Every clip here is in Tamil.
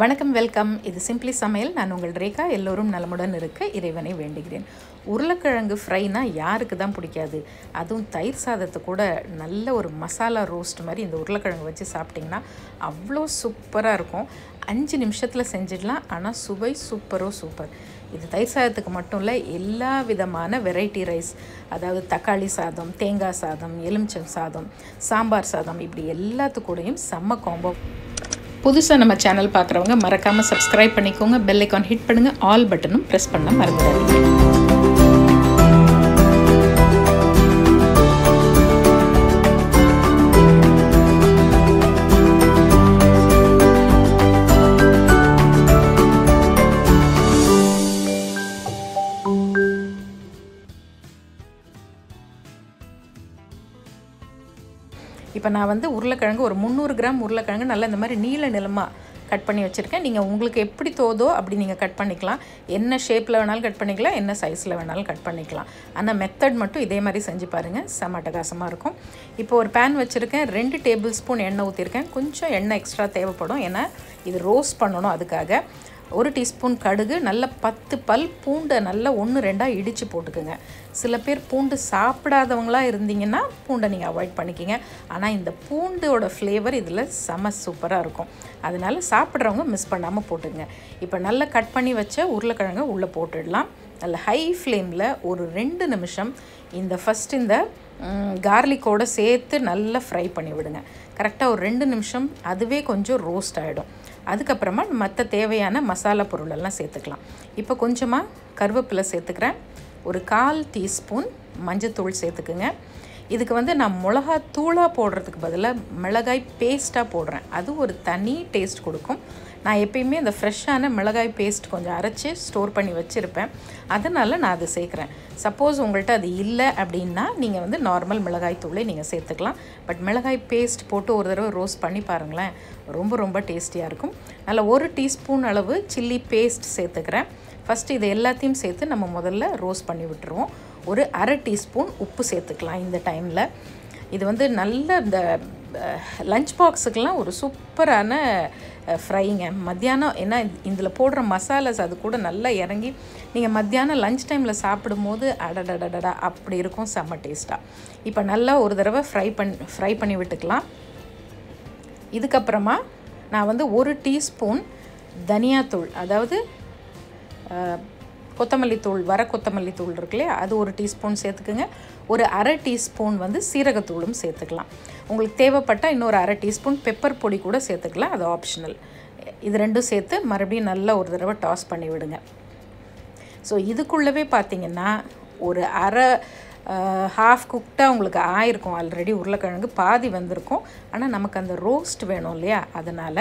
வணக்கம் வெல்கம் இது சிம்பிளி சமையல் நான் உங்கள் ரேகா எல்லோரும் நலமுடன் இருக்க இறைவனை வேண்டுகிறேன் உருளைக்கிழங்கு ஃப்ரைனா யாருக்கு தான் பிடிக்காது அதுவும் தயிர் சாதத்து கூட நல்ல ஒரு மசாலா ரோஸ்ட் மாதிரி இந்த உருளைக்கிழங்கு வச்சு சாப்பிட்டிங்கன்னா அவ்வளோ சூப்பரா இருக்கும் 5 நிமிஷத்தில் செஞ்சிடலாம் ஆனா சுவை சூப்பர் இது தயிர் சாதத்துக்கு மட்டும் இல்ல எல்லா விதமான வெரைட்டி ரைஸ் அதாவது தக்காளி சாதம் தேங்காய் சாதம் எலுமிச்சம் சாதம் சாம்பார் சாதம் இப்படி எல்லாத்துக்கூடையும் செம்ம காம்போ புதுசா நம்ம சேனல் பார்க்கறவங்க மறக்காம subscribe பண்ணிக்கோங்க bell icon hit பண்ணுங்க all button press பண்ண மறந்துடாதீங்க இப்ப நான் வந்து உருளைக்கிழங்கு ஒரு 300 கிராம் உருளைக்கிழங்கு நல்ல இந்த மாதிரி நீல நிலமா கட் பண்ணி வச்சிருக்கேன் நீங்க உங்களுக்கு எப்படி தோதோ அப்படி நீங்க கட் பண்ணிக்கலாம் என்ன ஷேப்ல வேணாலும் கட் பண்ணிக்கலாம் என்ன சைஸ்ல வேணாலும் கட் பண்ணிக்கலாம் ஆனா மெத்தட் மட்டும் இதே மாதிரி செஞ்சு பாருங்க செம அட்டகாசமா இருக்கும் இப்போ ஒரு pan வச்சிருக்கேன் 2 டேபிள்ஸ்பூன் எண்ணெய் ஊத்திருக்கேன் கொஞ்சம் எண்ணெய் எக்ஸ்ட்ரா தேவைப்படும் ஏனா இது ரோஸ்ட் பண்ணனும் அதுக்காக 1 டீஸ்பூன் கடுகு நல்ல 10 பல் பூண்டை நல்ல 1-2 இடிச்சு போட்டுக்கங்க சில பேர் பூண்டு சாப்பிடாதவங்களா இருந்தீங்கன்னா பூண்டை நீங்க அவாய்ட் பண்ணிக்கங்க ஆனா இந்த பூண்டோட ஃப்ளேவர் இதுல செம சூப்பரா இருக்கும் அதனால சாப்பிடுறவங்க மிஸ் பண்ணாம போட்டுங்க இப்போ நல்ல கட் பண்ணி வச்ச உருளைக்கிழங்க உள்ள போட்டுடலாம் நல்ல ஹை ஃப்ளேம்ல ஒரு 2 நிமிஷம் இந்த ஃபர்ஸ்ட் இந்த garlic-ஓட சேர்த்து நல்லா ஃப்ரை பண்ணி விடுங்க கரெக்ட்டா ஒரு 2 நிமிஷம் அதுவே கொஞ்சம் ரோஸ்ட் ஆயிடும் அதுக்கு அப்புறமா மத்த தேவையான மசாலா பொருள் எல்லாம் சேர்த்துக்கலாம் இப்போ கொஞ்சமா கருவேப்பிலை சேர்த்துக்கறேன் ஒரு 1/4 டீஸ்பூன் மஞ்சள் தூள் சேர்த்துக்கங்க இதுக்கு வந்து நான் மிளகாய் தூளா போடுறதுக்கு பதிலா மிளகாய் பேஸ்டா போடுறேன் அது ஒரு தனி டேஸ்ட் கொடுக்கும் நான் எப்பவுமே அந்த ஃப்ரெஷ்ஷான மிளகாய் பேஸ்ட் கொஞ்சம் அரைச்சு ஸ்டோர் பண்ணி வச்சிருப்பேன் அதனால நான் அது சேக்கறேன் சப்போஸ் உங்கள்ட்ட அது இல்ல அப்படினா நீங்க வந்து நார்மல் மிளகாய் தூளை நீங்க சேர்த்துக்கலாம் பட் மிளகாய் பேஸ்ட் போட்டு ஒரு தடவை ரோஸ்ட் பண்ணி பாருங்களேன் ரொம்ப டேஸ்டியா இருக்கும் நல்ல 1 டீஸ்பூன் அளவு chili பேஸ்ட் சேர்த்துக்கறேன் ஃபர்ஸ்ட் இத எல்லாத்தையும் சேர்த்து நம்ம முதல்ல ரோஸ்ட் பண்ணி விட்டுருவோம் ஒரு 1/2 டீஸ்பூன் உப்பு சேர்த்துக்கலாம் இந்த டைம்ல இது வந்து நல்ல இந்த லஞ்ச் பாக்ஸ்க்குலாம் ஒரு சூப்பரான ஃப்ரைங்க மத்தியானம் என்ன இந்தல போடுற மசாலாஸ் அது கூட நல்லா இறங்கி நீங்க மத்தியானம் லஞ்ச் டைம்ல சாப்பிடும்போது அடடடடடா அப்படி இருக்கும் செம டேஸ்டா இப்போ நல்லா ஒரு தடவை ஃப்ரை பண்ணி விட்டுக்கலாம் இதுக்கு அப்புறமா நான் வந்து 1 டீஸ்பூன் தனியா தூள் அதாவது கொத்தமல்லி தூள் வர கொத்தமல்லி தூள் இருக்குல அது 1 டீஸ்பூன் சேர்த்துக்கங்க ஒரு 1/2 டீஸ்பூன் வந்து சீரக தூளும் சேர்த்துக்கலாம் உங்களுக்கு தேவைப்பட்டா இன்னொரு 1/2 டீஸ்பூன் பெப்பர் பொடி கூட சேர்த்துக்கலாம் அது ஆப்ஷனல் இது ரெண்டும் சேர்த்து மறுபடியும் நல்லா ஒரு தடவை டாஸ் பண்ணி விடுங்க சோ இதுக்குள்ளவே பாத்தீங்கன்னா ஒரு half cooked உங்களுக்கு ஆயிருக்கும் ஆல்ரெடி உருளைக்கிழங்கு பாதி வந்திருக்கும் ஆனா நமக்கு அந்த ரோஸ்ட் வேணும் இல்லையா அதனால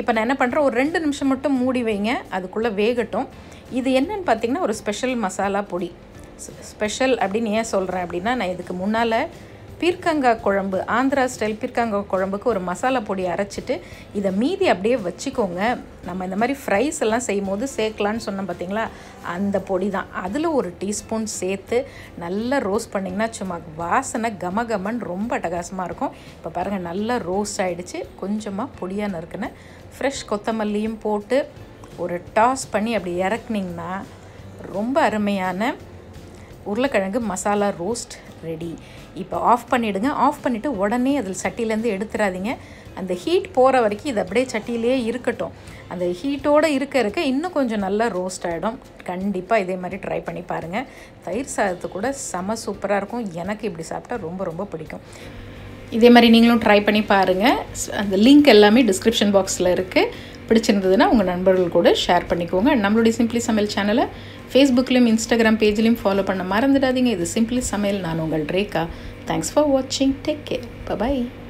இப்போ நான் என்ன பண்றேன் ஒரு 2 நிமிஷம் மட்டும் மூடி வைங்க அதுக்குள்ள வேகட்டும் இது என்னன்னு பாத்தீங்கன்னா ஒரு ஸ்பெஷல் மசாலா பொடி ஸ்பெஷல் அப்படினே ஏன் சொல்றேன் அப்படினா நான் இதுக்கு முன்னால பீர்க்கங்காய் குழம்பு ஆந்திரா ஸ்டைல் பீர்க்கங்காய் குழம்புக்கு ஒரு மசாலா பொடி அரைச்சிட்டு இத மீதி அப்படியே வச்சிக்கோங்க நம்ம இந்த மாதிரி ஃப்ரைஸ் எல்லாம் செய்யும்போது சேக்கலாம்னு சொன்ன பாத்தீங்களா அந்த பொடிதான் அதுல ஒரு டீஸ்பூன் சேர்த்து நல்லா ரோஸ்ட் பண்ணீங்கன்னா சும்மா வாசனை கமகமன் ரொம்ப அட்டகாசமா இருக்கும் இப்போ பாருங்க நல்லா ரோஸ்ட் ஆயிடுச்சு கொஞ்சமா பொடியா நறுக்குன fresh கொத்தமல்லியும் போட்டு ஒரு டாஸ் பண்ணி அப்படி இறக்குனீங்கன்னா ரொம்ப அருமையான உருளைக்கிழங்கு மசாலா ரோஸ்ட் ரெடி இப்போ ஆஃப் பண்ணிடுங்க ஆஃப் பண்ணிட்டு உடனே அது சட்டியில இருந்து எடுத்துறாதீங்க அந்த ஹீட் போற வரைக்கும் இது அப்படியே சட்டியிலே இருக்கட்டும் அந்த ஹீட்டோட இருக்க இன்னும் கொஞ்சம் நல்லா ரோஸ்ட் ஆயிடும் கண்டிப்பா இதே மாதிரி ட்ரை பண்ணி பாருங்க தயிர் சாதத்து கூட செம சூப்பரா இருக்கும் எனக்கு இப்படி சாப்பிட்டா ரொம்ப பிடிக்கும் இதே மாதிரி நீங்களும் ட்ரை பண்ணி பாருங்க அந்த லிங்க் எல்லாமே டிஸ்கிரிப்ஷன் பாக்ஸ்ல இருக்கு பிடிச்சிருந்ததுனா உங்க நண்பர்கள் கூட ஷேர் பண்ணிக்கோங்க நம்மளுடைய சிம்பிளி சமையல் சேனலை ஃபேஸ்புக்லயும் இன்ஸ்டாகிராம் பேஜ்லயும் ஃபாலோ பண்ண மறந்துடாதீங்க இது சிம்பிளி சமையல் நான் உங்கள் Rekha thanks for watching take care bye